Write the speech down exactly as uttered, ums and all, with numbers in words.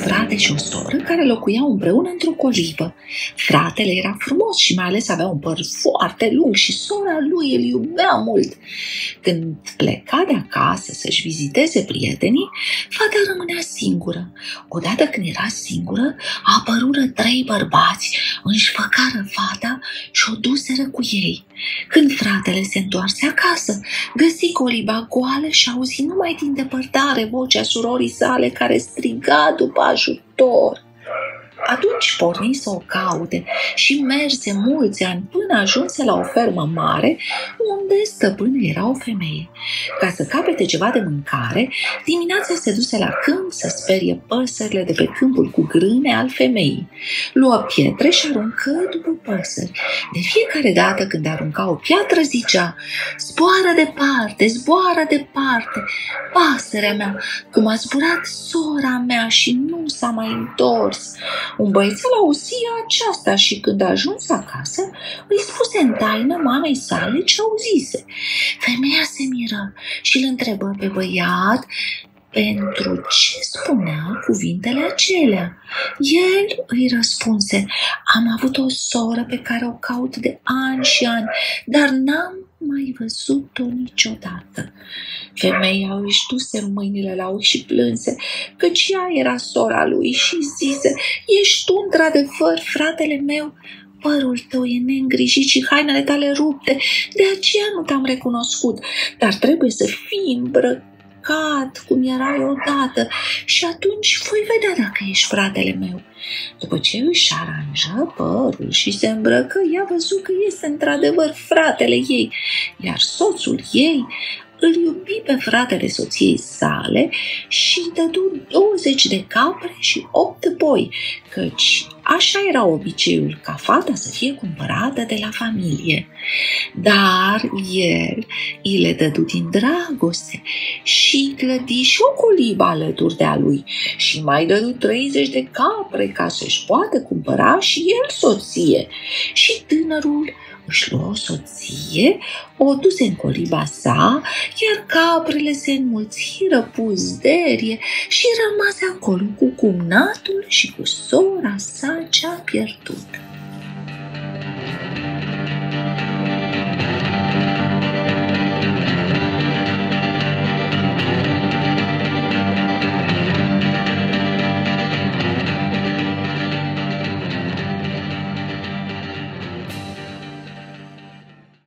frate și o soră care locuiau împreună într-o colivă. Fratele era frumos și mai ales avea un păr foarte lung și sora lui îl iubea mult. Când pleca de acasă să-și viziteze prietenii, fata rămânea singură. Odată când era singură, apărură trei bărbați, își făcară fata și o duseră cu ei. Când fratele se întoarse acasă, găsi coliba goală și auzi numai din depărtare vocea surorii sale care striga după ajutor. Atunci porni să o caute și merse mulți ani până ajunse la o fermă mare unde stăpână era o femeie. Ca să capete ceva de mâncare, dimineața se duse la câmp să sperie păsările de pe câmpul cu grâne al femeii. Lua pietre și aruncă după păsări. De fiecare dată când arunca o piatră zicea: "Zboară departe, zboară departe, pasărea mea, că m-a zburat sora mea și nu s-a mai întors." Un băiețel auzia aceasta și când a ajuns acasă, îi spuse în taină mamei sale ce auzise. Femeia se miră și îl întrebă pe băiat pentru ce spunea cuvintele acelea. El îi răspunse: "Am avut o soră pe care o caut de ani și ani, dar n-am mai văzut-o niciodată." Femeia își duse mâinile la ochi și plânse, căci ea era sora lui și zise: "Ești tu într-adevăr fratele meu? Părul tău e neîngrijit și hainele tale rupte, de aceea nu te-am recunoscut, dar trebuie să fii îmbrăcat cum erai odată și atunci voi vedea dacă ești fratele meu." După ce își aranjă părul și se îmbrăcă, ea văzut că este într-adevăr fratele ei, iar soțul ei îl iubi pe fratele soției sale și dădu douăzeci de capre și opt boi, căci așa era obiceiul ca fata să fie cumpărată de la familie. Dar el îi le dădu din dragoste și clădi și o colibă alături de a lui și mai dădu treizeci de capre ca să-și poată cumpăra și el soție. Și tânărul își luă o soție, o duse în coliba sa, iar caprele se înmulțiră puzderie și rămase acolo cu cumnatul și cu sora sa cea pierdută.